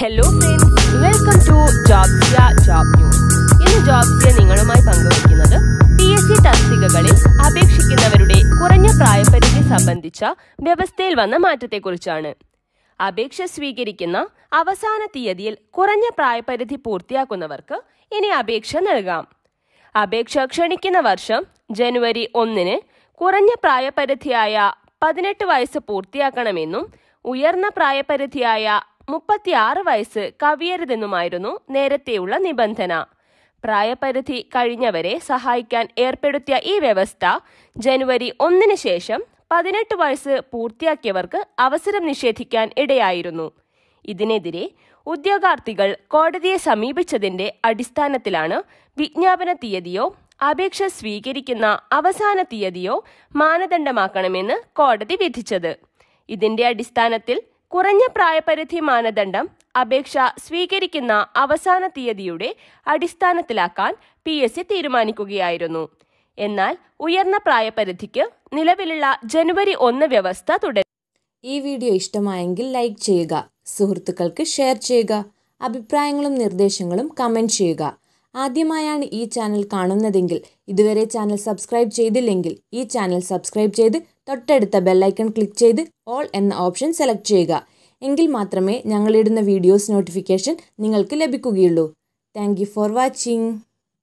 Hello friends, welcome to Jobsia job news. ഇന്ന് Jobsia നിങ്ങളുമായി പങ്കുവയ്ക്കുന്നത് PSC തസ്തികകളിൽ അപേക്ഷിക്കുന്നവരുടെ കുറഞ്ഞ പ്രായപരിധി സംബന്ധിച്ച വ്യവസ്ഥയിൽ വന്ന മാറ്റത്തെക്കുറിച്ചാണ്. അപേക്ഷ സ്വീകരിക്കുന്ന അവസാന തീയതിയിൽ കുറഞ്ഞ പ്രായപരിധി പൂർത്തിയാക്കുന്നവർക്ക് ഇനി അപേക്ഷ നൽകാം. അപേക്ഷ ക്ഷണിക്കുന്ന വർഷം ജനുവരി 1-ന് കുറഞ്ഞ പ്രായപരിധിയായ 18 വയസ്സ് പൂർത്തിയാക്കണമെന്നും ഉയർന്ന പ്രായപരിധിയായ 36 വയസ്സ് കവിയരുതെന്നുമായിരുന്നു നേരത്തെയുള്ള നിബന്ധന. പ്രായപരിധി കഴിഞ്ഞവരെ സഹായിക്കാൻ ഏർപ്പെടുത്തിയ ഈ വ്യവസ്ഥ ജനുവരി 1-ന് ശേഷം 18 വയസ്സ് പൂർത്തിയാക്കിയവർക്ക് അവസരം നിഷേധിക്കാൻ ഇടയായിരുന്നു. ഇതിനെതിരെ ഉദ്യോഗാർത്ഥികൾ കോടതിയെ സമീപിച്ചതിന്റെ അടിസ്ഥാനത്തിലാണ് വിജ്ഞാപന തീയതിയോ അപേക്ഷ സ്വീകരിക്കുന്ന അവസാന തീയതിയോ മാനദണ്ഡമാക്കണമെന്ന് കോടതി വിധിച്ചത്. ഇതിന്റെ അടിസ്ഥാനത്തിൽ കുറഞ്ഞ പ്രായപരിധി മാനദണ്ഡം അപേക്ഷ സ്വീകരിക്കുന്ന അവസാന തീയതിയുടെ അടിസ്ഥാനത്തിലാക്കാൻ PSC തീരുമാനിക്കുകയായിരുന്നു. എന്നാൽ ഉയർന്ന പ്രായപരിധിക്ക് നിലവിലുള്ള ജനുവരി 1 വ്യവസ്ഥ തുടരും. ഈ വീഡിയോ ഇഷ്ടമായെങ്കിൽ ലൈക്ക് ചെയ്യുക, സുഹൃത്തുക്കൾക്ക് ഷെയർ ചെയ്യുക, അഭിപ്രായങ്ങളും നിർദ്ദേശങ്ങളും കമൻറ്റ് ചെയ്യുക. ആദ്യമായാണ് ഈ ചാനൽ കാണുന്നതെങ്കിൽ ഇതുവരെ ചാനൽ സബ്സ്ക്രൈബ് ചെയ്തില്ലെങ്കിൽ ഈ ചാനൽ സബ്സ്ക്രൈബ് ചെയ്ത് തൊട്ടടുത്ത ബെല്ലൈക്കൺ ക്ലിക്ക് ചെയ്ത് ഓൾ എന്ന ഓപ്ഷൻ സെലക്ട് ചെയ്യുക. എങ്കിൽ മാത്രമേ ഞങ്ങളിടുന്ന വീഡിയോസ് നോട്ടിഫിക്കേഷൻ നിങ്ങൾക്ക് ലഭിക്കുകയുള്ളൂ. Thank you for watching.